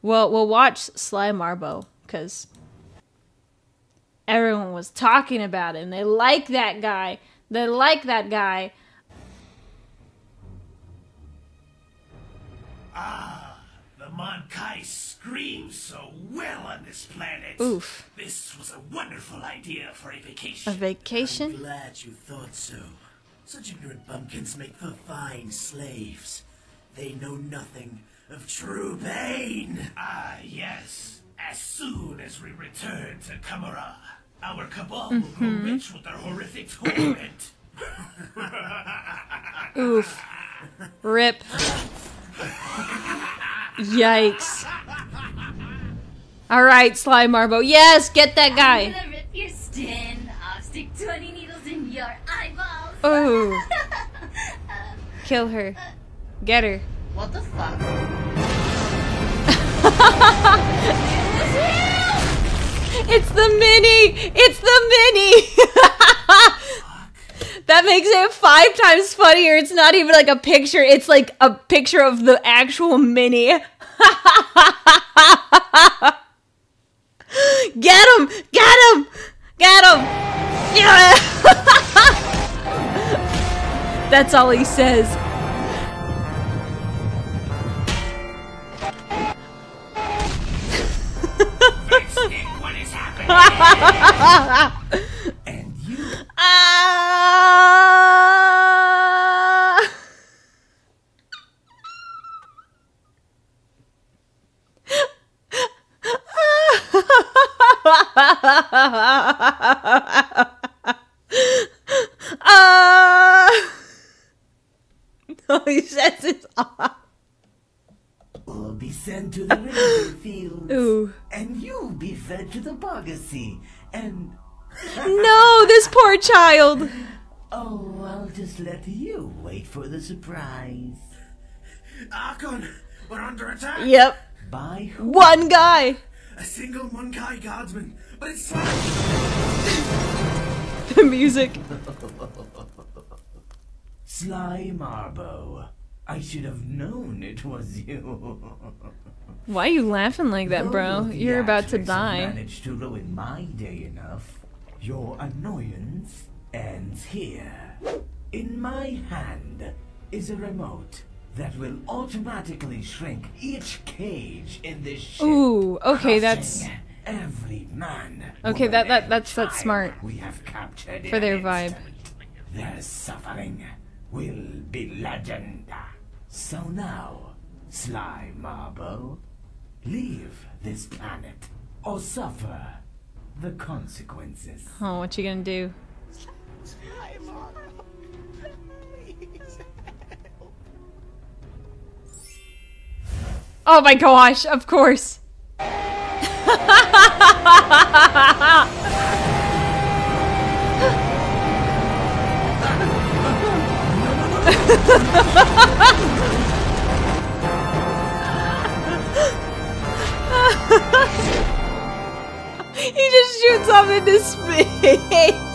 We'll watch Sly Marbo, because everyone was talking about him. They like that guy. They like that guy. Ah, the Monkai scream so well on this planet. Oof. This was a wonderful idea for a vacation. A vacation? I'm glad you thought so. Such ignorant bumpkins make for fine slaves. They know nothing of true pain. Ah, yes. As soon as we return to Kamara, our cabal will grow rich with our horrific torment. Oof. Rip. Yikes. Alright, Sly Marbo. Yes, get that guy. I'm gonna rip your skin. I'll stick 20 needles in your eyeballs. Ooh. Kill her. Get her. What the fuck? It's the mini! It's the mini! That makes it 5 times funnier. It's not even like a picture. It's like a picture of the actual mini. Get him! Get him! Get him! Yeah. That's all he says. And you. No, he says it's off. We'll be sent to the river fields. Ooh. And you'll be fed to the bogacy. And no, this poor child. Oh, I'll just let you wait for the surprise. Archon, we're under attack. Yep. By who? One guy. A single Monkai guardsman, but it's Sly. The music. Sly Marbo. I should have known it was you. Why are you laughing like that, bro? You're about to die. Managed to ruin my day enough. Your annoyance ends here. In my hand is a remote that will automatically shrink each cage in this ship. Ooh, okay, that's every man. Okay, that's smart. We have captured for their vibe. Their suffering will be legend. So now, Sly Marbo, leave this planet, or suffer the consequences. Oh, what you gonna do? Sly Marbo, please help. Oh my gosh, of course. He just shoots off into space.